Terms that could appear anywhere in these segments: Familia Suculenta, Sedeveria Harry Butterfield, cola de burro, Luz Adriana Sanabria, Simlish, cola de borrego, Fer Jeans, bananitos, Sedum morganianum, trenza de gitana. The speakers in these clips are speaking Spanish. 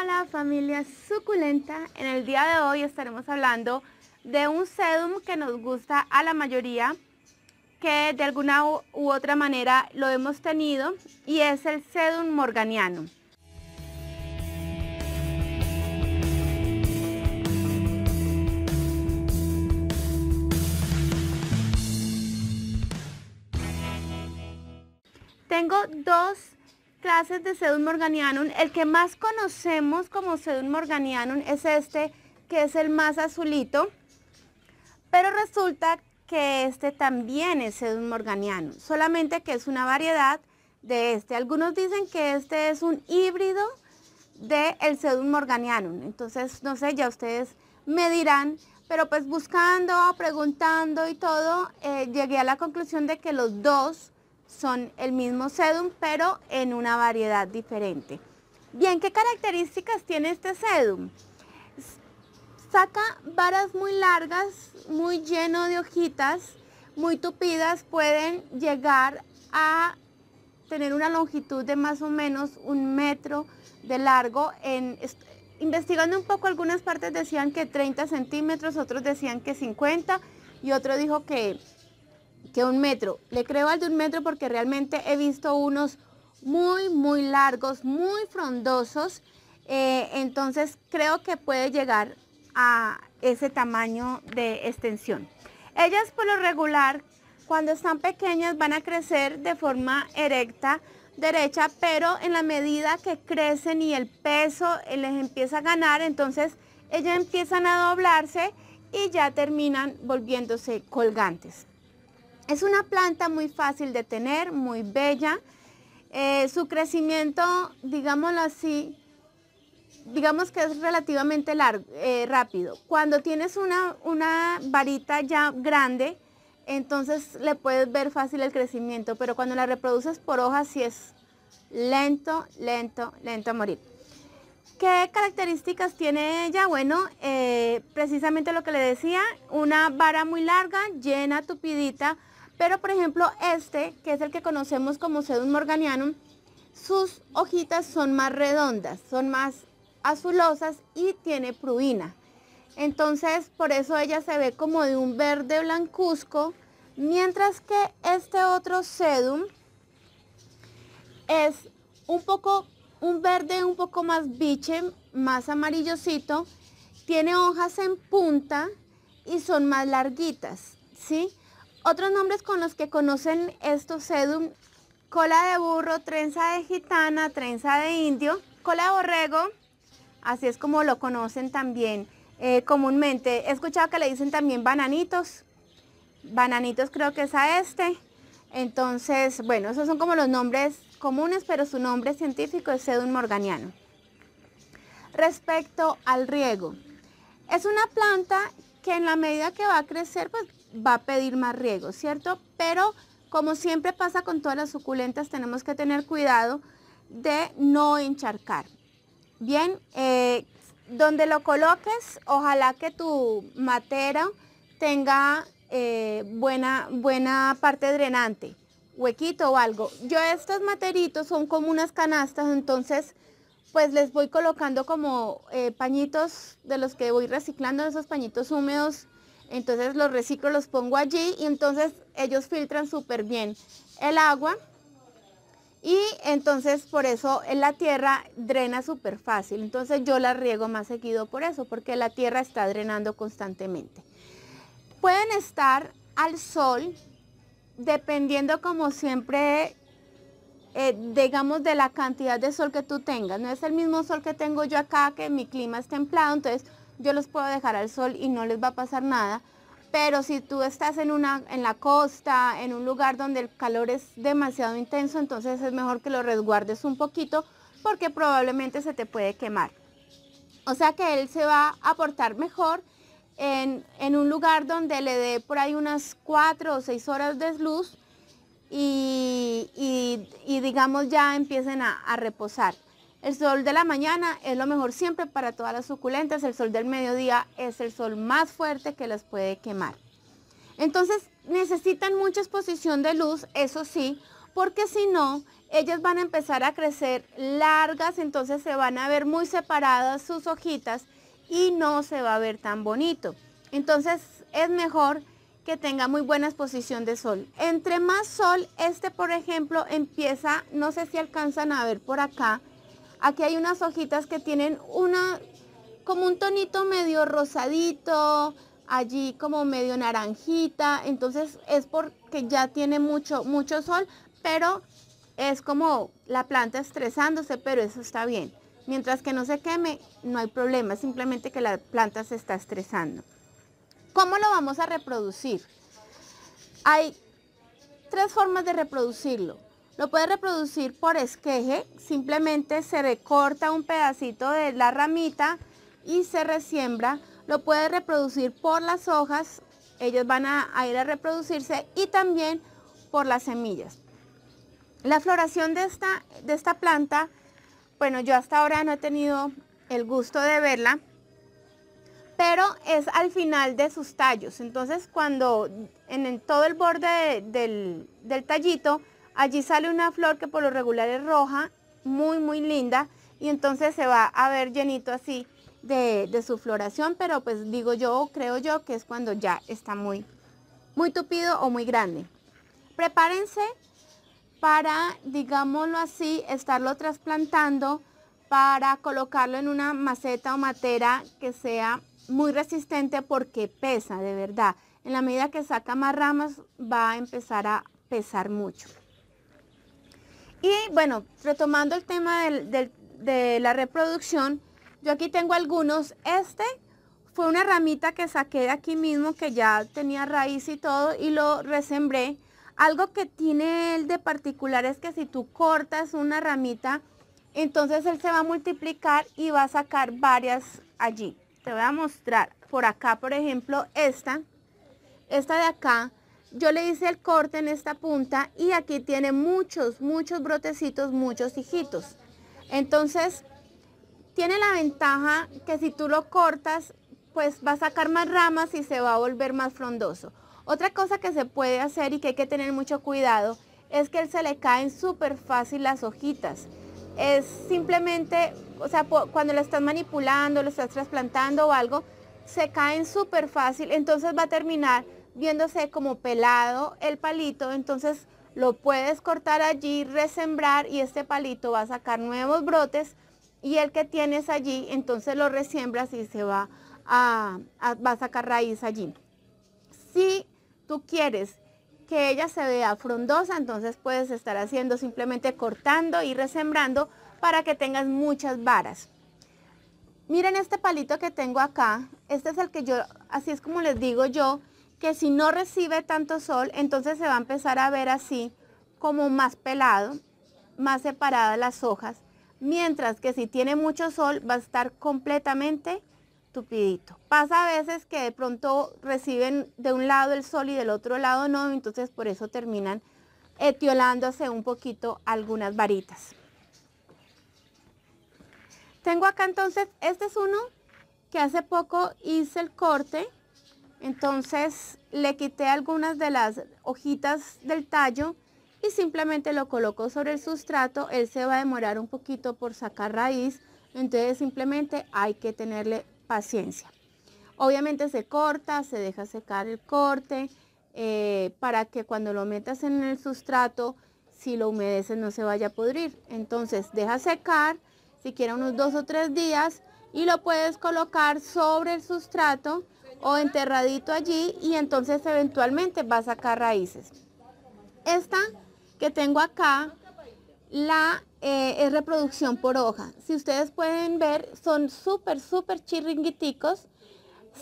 Hola familia suculenta, en el día de hoy estaremos hablando de un sedum que nos gusta a la mayoría, que de alguna u otra manera lo hemos tenido, y es el Sedum morganianum. Tengo dos clases de Sedum morganianum. El que más conocemos como Sedum morganianum es este, que es el más azulito, pero resulta que este también es Sedum morganianum, solamente que es una variedad de este. Algunos dicen que este es un híbrido del Sedum morganianum, entonces no sé, ya ustedes me dirán, pero pues buscando, preguntando y todo, llegué a la conclusión de que los dos son el mismo sedum, pero en una variedad diferente. Bien, ¿qué características tiene este sedum? Saca varas muy largas, muy lleno de hojitas, muy tupidas, pueden llegar a tener una longitud de más o menos 1 metro de largo. Investigando un poco, algunas partes decían que 30 centímetros, otros decían que 50 y otro dijo que 1 metro. Le creo al de 1 metro porque realmente he visto unos muy largos, muy frondosos, entonces creo que puede llegar a ese tamaño de extensión. Ellas por lo regular, cuando están pequeñas, van a crecer de forma erecta, derecha, pero en la medida que crecen y el peso les empieza a ganar, entonces ellas empiezan a doblarse y ya terminan volviéndose colgantes. Es una planta muy fácil de tener, muy bella. Su crecimiento, digámoslo así, digamos que es relativamente largo, rápido. Cuando tienes una varita ya grande, entonces le puedes ver fácil el crecimiento, pero cuando la reproduces por hojas sí es lento a morir. ¿Qué características tiene ella? Bueno, precisamente lo que le decía, una vara muy larga, llena, tupidita, pero por ejemplo este, que es el que conocemos como Sedum morganianum, sus hojitas son más redondas, son más azulosas y tiene pruina. Entonces, por eso ella se ve como de un verde blancuzco, mientras que este otro sedum es un verde un poco más biche, más amarillosito, tiene hojas en punta y son más larguitas, ¿sí? Otros nombres con los que conocen estos sedum: cola de burro, trenza de gitana, trenza de indio, cola de borrego, así es como lo conocen también comúnmente. He escuchado que le dicen también bananitos, creo que es a este. Entonces, bueno, esos son como los nombres comunes, pero su nombre científico es Sedum morganianum. Respecto al riego, es una planta que en la medida que va a crecer, pues va a pedir más riego, ¿cierto? Pero como siempre pasa con todas las suculentas, tenemos que tener cuidado de no encharcar. Bien, donde lo coloques, ojalá que tu matera tenga buena parte drenante, huequito o algo. Yo estos materitos son como unas canastas, entonces pues les voy colocando como pañitos de los que voy reciclando, esos pañitos húmedos, entonces los reciclo, los pongo allí y entonces ellos filtran súper bien el agua y entonces por eso en la tierra drena súper fácil. Entonces yo la riego más seguido por eso, porque la tierra está drenando constantemente. Pueden estar al sol, dependiendo como siempre, digamos, de la cantidad de sol que tú tengas. No es el mismo sol que tengo yo acá, que mi clima es templado, entonces yo los puedo dejar al sol y no les va a pasar nada. Pero si tú estás en la costa, en un lugar donde el calor es demasiado intenso, entonces es mejor que lo resguardes un poquito, porque probablemente se te puede quemar. O sea que él se va a portar mejor en un lugar donde le dé por ahí unas 4 o 6 horas de luz y digamos ya empiecen a reposar. El sol de la mañana es lo mejor siempre para todas las suculentas, el sol del mediodía es el sol más fuerte que las puede quemar. Entonces necesitan mucha exposición de luz, eso sí, porque si no, ellas van a empezar a crecer largas, entonces se van a ver muy separadas sus hojitas y no se va a ver tan bonito. Entonces es mejor que tenga muy buena exposición de sol. Entre más sol, este por ejemplo empieza, no sé si alcanzan a ver por acá, aquí hay unas hojitas que tienen como un tonito medio rosadito, allí como medio naranjita, entonces es porque ya tiene mucho sol, pero es como la planta estresándose, pero eso está bien. Mientras que no se queme, no hay problema, simplemente que la planta se está estresando. ¿Cómo lo vamos a reproducir? Hay tres formas de reproducirlo. Lo puedes reproducir por esqueje, simplemente se recorta un pedacito de la ramita y se resiembra. Lo puedes reproducir por las hojas, ellas van a ir a reproducirse, y también por las semillas. La floración de esta planta, bueno, yo hasta ahora no he tenido el gusto de verla, pero es al final de sus tallos. Entonces cuando en todo el borde del tallito, allí sale una flor que por lo regular es roja, muy linda, y entonces se va a ver llenito así de su floración, pero pues digo yo, creo yo que es cuando ya está muy tupido o muy grande. Prepárense para, digámoslo así, estarlo trasplantando, para colocarlo en una maceta o matera que sea muy resistente, porque pesa de verdad. En la medida que saca más ramas va a empezar a pesar mucho. Y bueno, retomando el tema de la reproducción, yo aquí tengo algunos. Este fue una ramita que saqué de aquí mismo, que ya tenía raíz y todo, y lo resembré. Algo que tiene él de particular es que si tú cortas una ramita, entonces él se va a multiplicar y va a sacar varias allí. Te voy a mostrar por acá, por ejemplo, esta de acá. Yo le hice el corte en esta punta y aquí tiene muchos brotecitos, muchos hijitos. Entonces, tiene la ventaja que si tú lo cortas, pues va a sacar más ramas y se va a volver más frondoso. Otra cosa que se puede hacer y que hay que tener mucho cuidado es que él se le caen súper fácil las hojitas. Es simplemente, o sea, cuando lo estás manipulando, lo estás trasplantando o algo, se caen súper fácil, entonces va a terminar viéndose como pelado el palito. Entonces lo puedes cortar allí, resembrar, y este palito va a sacar nuevos brotes, y el que tienes allí, entonces lo resiembras y se va a sacar raíz allí. Si tú quieres que ella se vea frondosa, entonces puedes estar haciendo simplemente cortando y resembrando para que tengas muchas varas. Miren este palito que tengo acá, este es el que yo, así es como les digo yo, que si no recibe tanto sol, entonces se va a empezar a ver así como más pelado, más separadas las hojas, mientras que si tiene mucho sol va a estar completamente tupidito. Pasa a veces que de pronto reciben de un lado el sol y del otro lado no, entonces por eso terminan etiolándose un poquito algunas varitas. Tengo acá entonces, este es uno que hace poco hice el corte, entonces le quité algunas de las hojitas del tallo y simplemente lo coloco sobre el sustrato. Él se va a demorar un poquito por sacar raíz, entonces simplemente hay que tenerle paciencia. Obviamente se corta, se deja secar el corte para que cuando lo metas en el sustrato, si lo humedeces no se vaya a pudrir. Entonces deja secar siquiera unos 2 o 3 días y lo puedes colocar sobre el sustrato o enterradito allí, y entonces eventualmente va a sacar raíces. Esta que tengo acá, es reproducción por hoja. Si ustedes pueden ver, son súper chirringuiticos,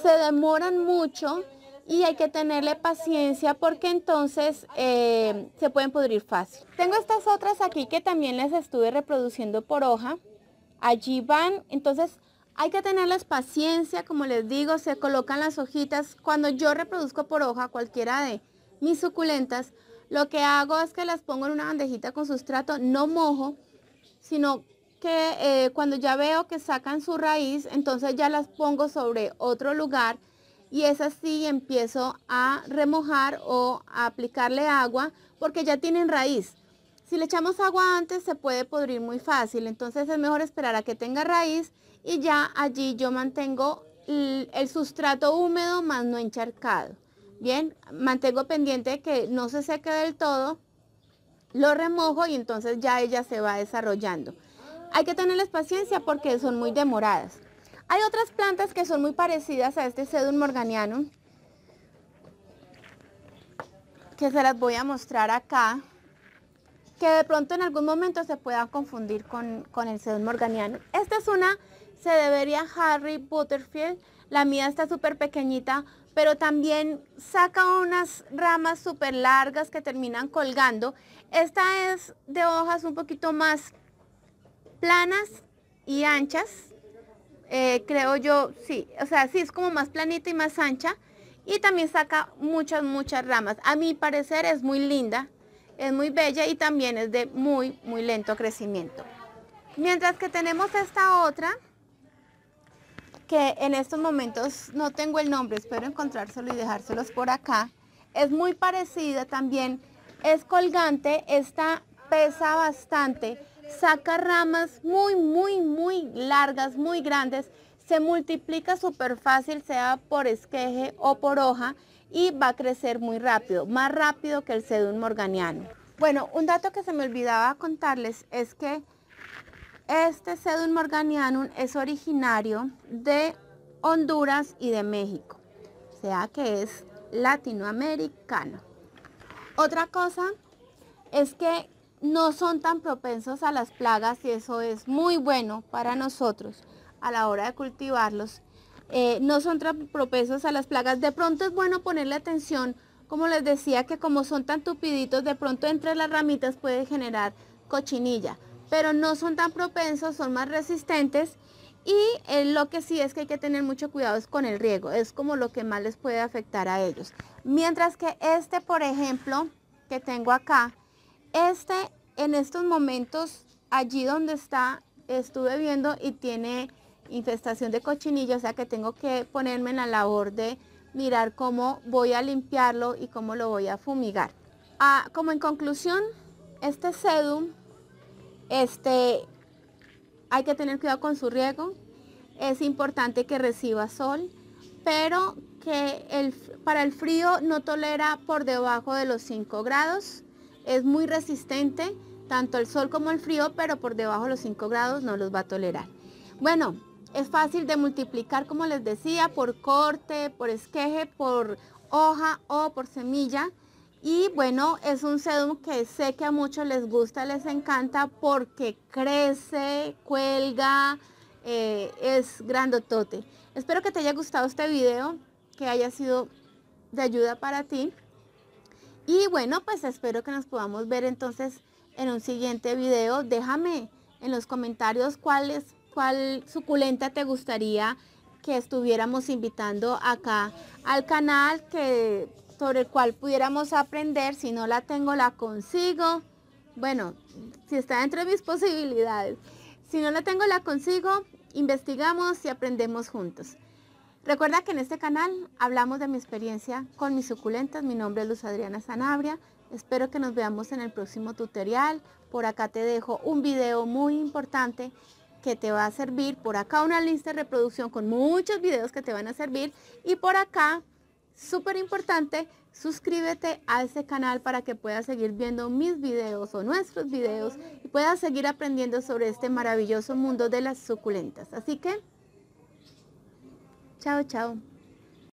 se demoran mucho y hay que tenerle paciencia porque entonces se pueden pudrir fácil. Tengo estas otras aquí que también les estuve reproduciendo por hoja, allí van, entonces hay que tenerles paciencia, como les digo, se colocan las hojitas. Cuando yo reproduzco por hoja cualquiera de mis suculentas, lo que hago es que las pongo en una bandejita con sustrato, no mojo, sino que cuando ya veo que sacan su raíz, entonces ya las pongo sobre otro lugar, y es así empiezo a remojar o a aplicarle agua porque ya tienen raíz. Si le echamos agua antes se puede podrir muy fácil, entonces es mejor esperar a que tenga raíz y ya allí yo mantengo el sustrato húmedo más no encharcado. Bien, mantengo pendiente de que no se seque del todo, lo remojo y entonces ya ella se va desarrollando. Hay que tenerles paciencia porque son muy demoradas. Hay otras plantas que son muy parecidas a este Sedum morganianum, que se las voy a mostrar acá, que de pronto en algún momento se pueda confundir con el Sedum morganianum. Esta es una Sedeveria Harry Butterfield, la mía está súper pequeñita, pero también saca unas ramas súper largas que terminan colgando. Esta es de hojas un poquito más planas y anchas, creo yo, sí, o sea, sí es como más planita y más ancha, y también saca muchas ramas. A mi parecer es muy linda, es muy bella y también es de muy lento crecimiento. Mientras que tenemos esta otra, que en estos momentos no tengo el nombre, espero encontrárselo y dejárselos por acá. Es muy parecida también, es colgante, esta pesa bastante, saca ramas muy largas, muy grandes, se multiplica súper fácil, sea por esqueje o por hoja, y va a crecer muy rápido, más rápido que el Sedum morganianum. Bueno, un dato que se me olvidaba contarles es que este Sedum morganianum es originario de Honduras y de México, o sea que es latinoamericano. Otra cosa es que no son tan propensos a las plagas y eso es muy bueno para nosotros a la hora de cultivarlos. No son tan propensos a las plagas. De pronto es bueno ponerle atención, como les decía, que como son tan tupiditos, de pronto entre las ramitas puede generar cochinilla, pero no son tan propensos, son más resistentes y lo que sí es que hay que tener mucho cuidado es con el riego, es como lo que más les puede afectar a ellos. Mientras que este, por ejemplo, que tengo acá, este en estos momentos, allí donde está, estuve viendo y tiene infestación de cochinilla, o sea que tengo que ponerme en la labor de mirar cómo voy a limpiarlo y cómo lo voy a fumigar. Como en conclusión, este Sedum, hay que tener cuidado con su riego, es importante que reciba sol, pero que para el frío no tolera por debajo de los 5 grados, es muy resistente, tanto el sol como el frío, pero por debajo de los 5 grados no los va a tolerar. Bueno, es fácil de multiplicar, como les decía, por corte, por esqueje, por hoja o por semilla. Y bueno, es un sedum que sé que a muchos les gusta, les encanta porque crece, cuelga, es grandotote. Espero que te haya gustado este video, que haya sido de ayuda para ti. Y bueno, pues espero que nos podamos ver entonces en un siguiente video. Déjame en los comentarios cuál suculenta te gustaría que estuviéramos invitando acá al canal, que sobre el cual pudiéramos aprender. Si no la tengo, la consigo. Bueno, si está dentro de mis posibilidades. Si no la tengo, la consigo, investigamos y aprendemos juntos. Recuerda que en este canal hablamos de mi experiencia con mis suculentas. Mi nombre es Luz Adriana Sanabria. Espero que nos veamos en el próximo tutorial. Por acá te dejo un video muy importante que te va a servir. Por acá una lista de reproducción con muchos videos que te van a servir. Y por acá, súper importante, suscríbete a este canal para que puedas seguir viendo mis videos o nuestros videos y puedas seguir aprendiendo sobre este maravilloso mundo de las suculentas. Así que, chao.